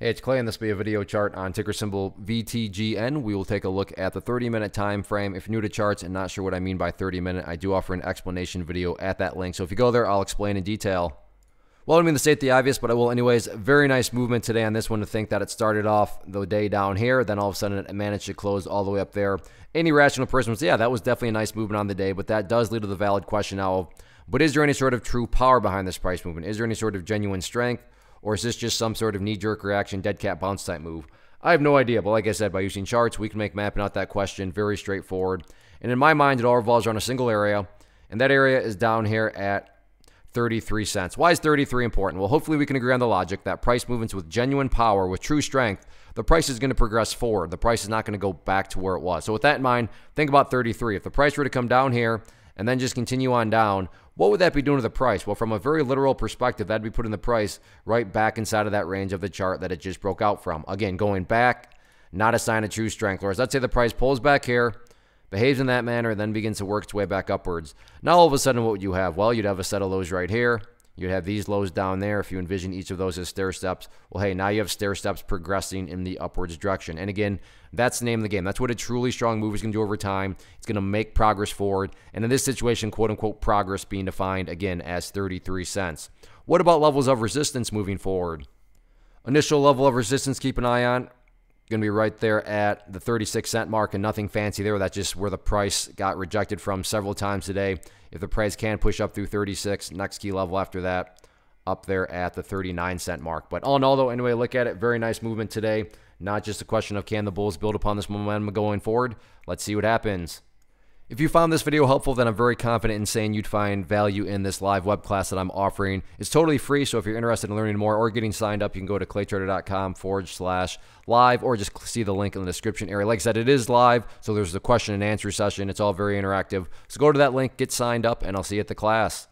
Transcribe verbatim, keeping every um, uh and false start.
Hey, it's Clay, and this will be a video chart on ticker symbol V T G N. We will take a look at the thirty minute time frame. If you're new to charts and not sure what I mean by thirty minute, I do offer an explanation video at that link. So if you go there, I'll explain in detail. Well, I mean to state the obvious, but I will anyways. Very nice movement today on this one, to think that it started off the day down here, then all of a sudden it managed to close all the way up there. Any rational person would say, yeah, that was definitely a nice movement on the day, but that does lead to the valid question now of, but is there any sort of true power behind this price movement? Is there any sort of genuine strength? Or is this just some sort of knee-jerk reaction, dead cat bounce type move? I have no idea, but like I said, by using charts, we can make mapping out that question very straightforward. And in my mind, it all revolves around a single area, and that area is down here at thirty-three cents. Why is thirty-three important? Well, hopefully we can agree on the logic that price movements with genuine power, with true strength, the price is going to progress forward. The price is not going to go back to where it was. So with that in mind, think about thirty-three. If the price were to come down here and then just continue on down, what would that be doing to the price? Well, from a very literal perspective, that'd be putting the price right back inside of that range of the chart that it just broke out from. Again, going back, not a sign of true strength. Or let's say the price pulls back here, behaves in that manner, then begins to work its way back upwards. Now all of a sudden, what would you have? Well, you'd have a set of lows right here. You'd have these lows down there. If you envision each of those as stair steps, well, hey, now you have stair steps progressing in the upwards direction. And again, that's the name of the game. That's what a truly strong move is going to do over time. It's going to make progress forward. And in this situation, quote unquote, progress being defined again as thirty-three cents. What about levels of resistance moving forward? Initial level of resistance, keep an eye on. Going to be right there at the thirty-six cent mark, and nothing fancy there. That's just where the price got rejected from several times today. If the price can push up through thirty-six, next key level after that, up there at the thirty-nine cent mark. But all in all, though, anyway, look at it. Very nice movement today. Not just a question of can the bulls build upon this momentum going forward. Let's see what happens. If you found this video helpful, then I'm very confident in saying you'd find value in this live web class that I'm offering. It's totally free, so if you're interested in learning more or getting signed up, you can go to claytrader.com forward slash live or just see the link in the description area. Like I said, it is live, so there's the question and answer session. It's all very interactive. So go to that link, get signed up, and I'll see you at the class.